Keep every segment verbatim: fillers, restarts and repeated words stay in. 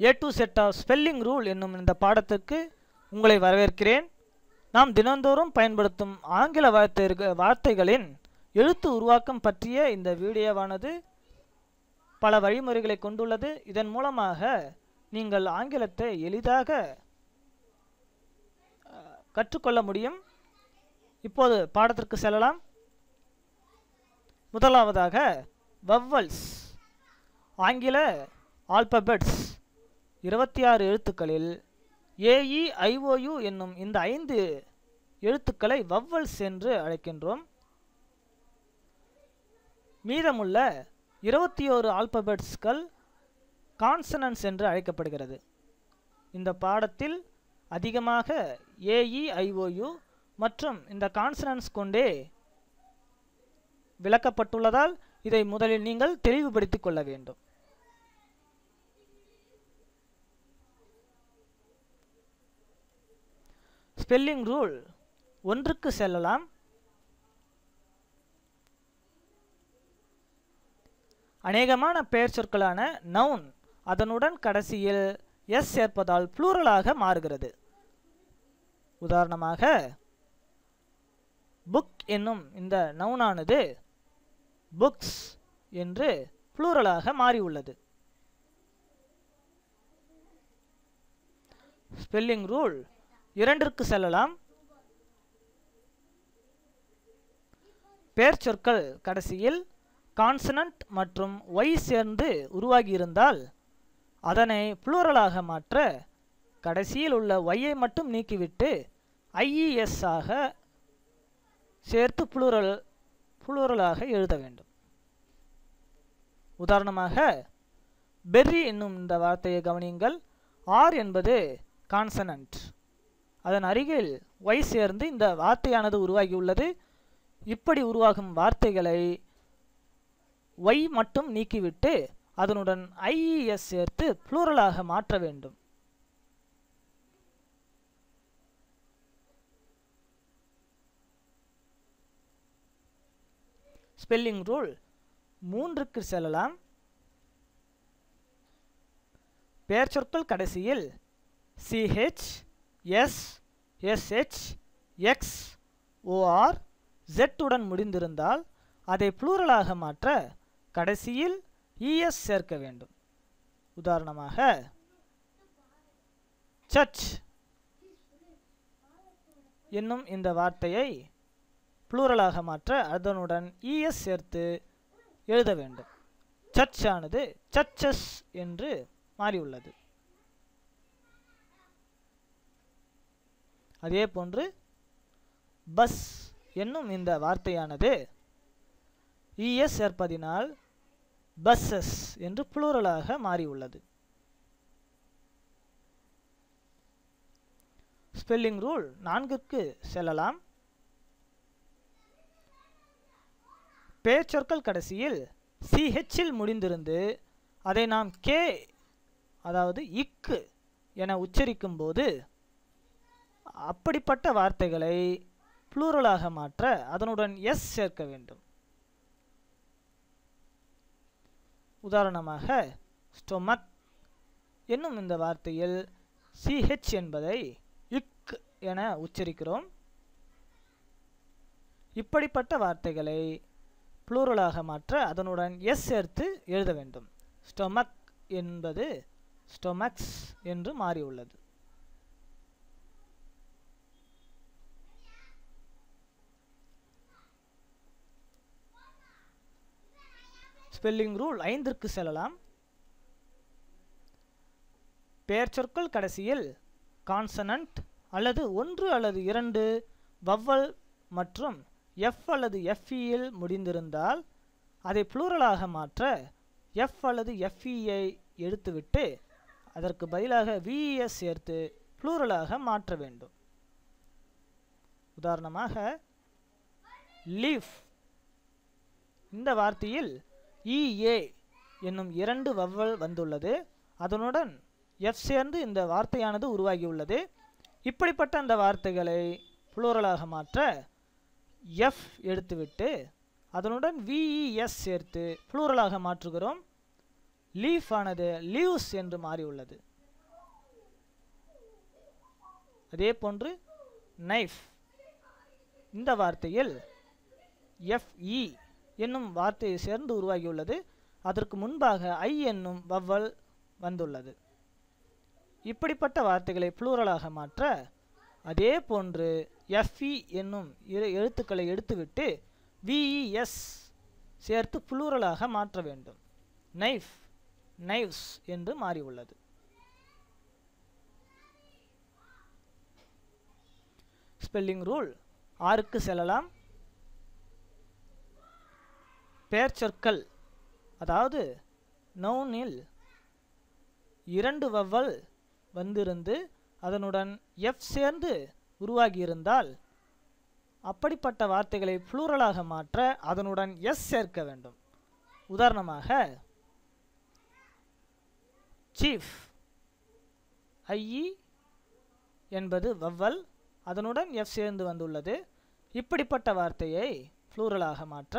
A to set of spelling rule என்னும் இந்த பாடத்துக்கு உங்களை வரவேற்கிறேன். நாம் தினந்தோறும் பயன்படுத்தும் ஆங்கில வார்த்தைகளின் எழுத்து உருவாக்கம் பற்றிய இந்த வீடியோவானது பல வழிமுறைகளை கொண்டுள்ளது. இதன் மூலமாக நீங்கள் ஆங்கிலத்தை எளிதாக கற்றுக்கொள்ள முடியும். இப்போது பாடத்திற்கு செல்லலாம். முதலாவதாக வவ்வல்ஸ். ஆங்கில ஆல்பபெட்ஸ் இருபத்தி ஆறு எழுத்துக்களில் ஏஇ ஐஓயு என்னும் இந்த ஐந்து எழுத்துக்களை வவ்வல்ஸ் என்று அழைக்கின்றோம். மீதமுள்ள இருபத்தி ஓரு ஆல்பபெட்ஸ்கள் கான்சனன்ஸ் என்று அழைக்கப்படுகிறது. இந்த பாடத்தில் அதிகமாக ஏஇ ஐஓயு மற்றும் இந்த கான்சனன்ஸ் கொண்டே விளக்கப்பட்டுள்ளதால் இதை முதலில் நீங்கள் தெளிவுபடுத்திக் கொள்ள வேண்டும். ஸ்பெல்லிங் ரூல் ஒன்றுக்கு செல்லலாம். அநேகமான பெயர் சொற்களான நவுன் அதனுடன் கடைசியில் எஸ் சேர்ப்பதால் ப்ளூரலாக மாறுகிறது. உதாரணமாக புக் என்னும் இந்த நவுனானது புக்ஸ் என்று ப்ளூரலாக மாறியுள்ளது. ஸ்பெல்லிங் ரூல் இரண்டிற்கு செல்லலாம். பெயர் சொற்கள் கடைசியில் கான்சனன்ட் மற்றும் ஒய் சேர்ந்து உருவாகியிருந்தால் அதனை ப்ளூரலாக மாற்ற கடைசியில் உள்ள ஒய்யை மட்டும் நீக்கிவிட்டு ஐஇஎஸ் ஆக சேர்த்து ப்ளூரல் ப்ளூரலாக எழுத வேண்டும். உதாரணமாக பெர்ரி என்னும் இந்த வார்த்தையை கவனியுங்கள். ஆர் என்பது கான்சனன்ட், அதன் அருகில் ஒய் சேர்ந்து இந்த வார்த்தையானது உருவாகியுள்ளது. இப்படி உருவாகும் வார்த்தைகளை ஒய் மட்டும் நீக்கிவிட்டு அதனுடன் ஐஇஎஸ் சேர்த்து ப்ளூரலாக மாற்ற வேண்டும். ஸ்பெல்லிங் ரூல் மூன்றுக்கு செல்லலாம். பெயர் சொற்கள் கடைசியில் C H S S H X or Z உடன் முடிந்திருந்தால் அதை ப்ளூரலாக மாற்ற கடைசியில் இஎஸ் சேர்க்க வேண்டும். உதாரணமாக சர்ச் என்னும் இந்த வார்த்தையை ப்ளூரலாக மாற்ற அதனுடன் இஎஸ் சேர்த்து எழுத வேண்டும். சர்ச் ஆனது சர்ச்சஸ் என்று மாறியுள்ளது. அதே போன்று பஸ் என்னும் இந்த வார்த்தையானது இஎஸ் சேர்ப்பதினால் பஸ்ஸஸ் என்று ப்ளூரலாக மாறியுள்ளது. ஸ்பெல்லிங் ரூல் நான்குக்கு செல்லலாம். பெயர் சொற்கள் கடைசியில் சிஹெச்சில் முடிந்திருந்து அதை நாம் கே அதாவது இக்கு என உச்சரிக்கும் போது அப்படிப்பட்ட வார்த்தைகளை ப்ளூரலாக மாற்ற அதனுடன் எஸ் சேர்க்க வேண்டும். உதாரணமாக ஸ்டொமக் என்னும் இந்த வார்த்தையில் சிஹெச் என்பதை இக் என உச்சரிக்கிறோம். இப்படிப்பட்ட வார்த்தைகளை ப்ளூரலாக மாற்ற அதனுடன் எஸ் சேர்த்து எழுத வேண்டும். ஸ்டொமக் என்பது ஸ்டொமக்ஸ் என்று மாறியுள்ளது. ஸ்பெல்லிங் ரூல் ஐந்திற்கு செல்லலாம். பெயர் சொற்கள் கடைசியில் கான்சனன்ட் அல்லது ஒன்று அல்லது இரண்டு வவ்வல் மற்றும் எஃப் அல்லது எஃப்இயில் முடிந்திருந்தால் அதை ப்ளூரலாக மாற்ற எஃப் அல்லது எஃப்இயை எடுத்துவிட்டு அதற்கு பதிலாக விஇஎஸ் சேர்த்து ப்ளூரலாக மாற்ற வேண்டும். உதாரணமாக லீஃப் இந்த வார்த்தையில் இஏ என்னும் இரண்டு வவ்வல் வந்துள்ளது. அதனுடன் எஃப் சேர்ந்து இந்த வார்த்தையானது உருவாகியுள்ளது. இப்படிப்பட்ட அந்த வார்த்தைகளை ப்ளூரலாக மாற்ற எஃப் எடுத்துவிட்டு அதனுடன் விஇஎஸ் சேர்த்து ப்ளூரலாக மாற்றுகிறோம். லீஃப் ஆனது லீவ்ஸ் என்று மாறியுள்ளது. அதே போன்று நைஃப் இந்த வார்த்தையில் எஃப்இ என்னும் வார்த்தை சேர்ந்து உருவாகியுள்ளது. அதற்கு முன்பாக ஐ என்னும் வவ்வல் வந்துள்ளது. இப்படிப்பட்ட வார்த்தைகளை புளூரலாக மாற்ற அதே போன்று எஃப்இ என்னும் இரு எழுத்துக்களை எடுத்துவிட்டு விஇஎஸ் சேர்த்து புளூரலாக மாற்ற வேண்டும். நைஃப் நைவ்ஸ் என்று மாறியுள்ளது. ஸ்பெல்லிங் ரூல் ஆறுக்கு செல்லலாம். பெயர்ச்சொற்கள் அதாவது நவுனில் இரண்டு வவ்வல் வந்திருந்து அதனுடன் எஃப் சேர்ந்து உருவாகியிருந்தால் அப்படிப்பட்ட வார்த்தைகளை புளூரலாக மாற்ற அதனுடன் எஸ் சேர்க்க வேண்டும். உதாரணமாக சீஃப் ஐஇ என்பது வவ்வல், அதனுடன் எஃப் சேர்ந்து வந்துள்ளது. இப்படிப்பட்ட வார்த்தையை புளூரலாக மாற்ற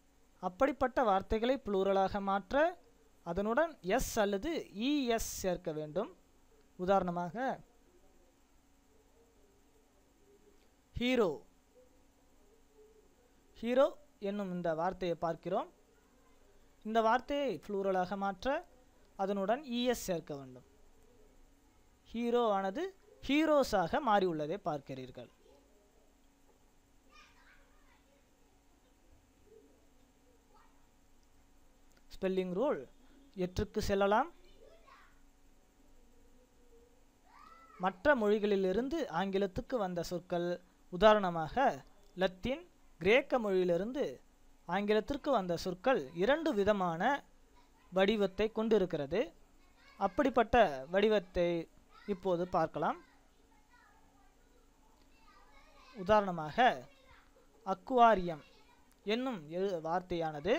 அப்படிப்பட்ட வார்த்தைகளை புளூரலாக மாற்ற அதனுடன் எஸ் அல்லது இஎஸ் சேர்க்க வேண்டும். உதாரணமாக ஹீரோ ஹீரோ என்னும் இந்த வார்த்தையை பார்க்கிறோம். இந்த வார்த்தையை புளூரலாக மாற்ற அதனுடன் இஎஸ் சேர்க்க வேண்டும். ஹீரோ ஆனது ஹீரோஸாக மாறியுள்ளதை பார்க்கிறீர்கள். ஸ்பெல்லிங் ரூல் எட்டுக்கு செல்லலாம். மற்ற மொழிகளிலிருந்து ஆங்கிலத்துக்கு வந்த சொற்கள், உதாரணமாக லத்தீன் கிரேக்க மொழியிலிருந்து ஆங்கிலத்திற்கு வந்த சொற்கள் இரண்டு விதமான வடிவத்தை கொண்டிருக்கிறது. அப்படிப்பட்ட வடிவத்தை இப்போது பார்க்கலாம். உதாரணமாக அக்குவாரியம் என்னும் வார்த்தையானது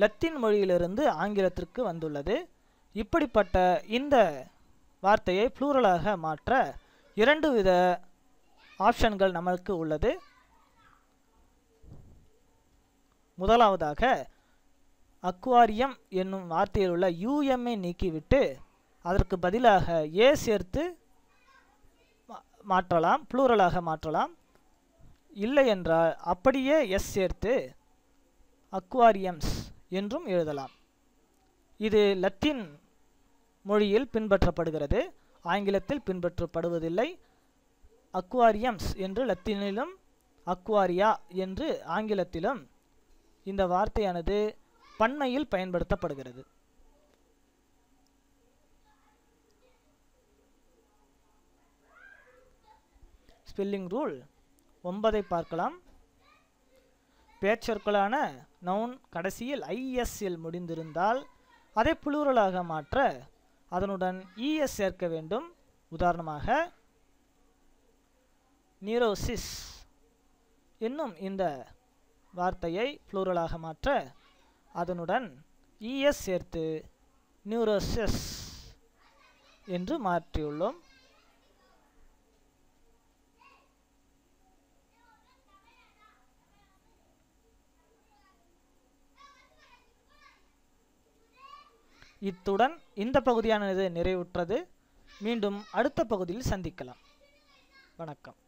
லத்தீன் மொழியிலிருந்து ஆங்கிலத்திற்கு வந்துள்ளது. இப்படிப்பட்ட இந்த வார்த்தையை புளூரலாக மாற்ற இரண்டு வித ஆப்ஷன்கள் நமக்கு உள்ளது. முதலாவதாக அக்வாரியம் என்னும் வார்த்தையில் உள்ள யூஎம்ஐ நீக்கிவிட்டு அதற்கு பதிலாக ஏ சேர்த்து மாற்றலாம், புளூரலாக மாற்றலாம். இல்லை என்றால் அப்படியே எஸ் சேர்த்து அக்வாரியம்ஸ் என்றும் எழுதலாம். இது லத்தீன் மொழியில் பின்பற்றப்படுகிறது, ஆங்கிலத்தில் பின்பற்றப்படுவதில்லை. அக்வாரியம்ஸ் என்று லத்தீனிலும் அக்வாரியா என்று ஆங்கிலத்திலும் இந்த வார்த்தையானது பன்மையில் பயன்படுத்தப்படுகிறது. ஸ்பெல்லிங் ரூல் ஒன்பதை பார்க்கலாம். பெயர்ச்சொற்களான நவுன் கடைசியில் ஐஎஸ்எல் முடிந்திருந்தால் அதை புளூரலாக மாற்ற அதனுடன் இஎஸ் சேர்க்க வேண்டும். உதாரணமாக நியூரோசிஸ் என்னும் இந்த வார்த்தையை புளூரலாக மாற்ற அதனுடன் இஎஸ் சேர்த்து நியூரோசிஸ் என்று மாற்றியுள்ளோம். இத்துடன் இந்த பகுதியானது நிறைவுற்றது. மீண்டும் அடுத்த பகுதியில் சந்திக்கலாம். வணக்கம்.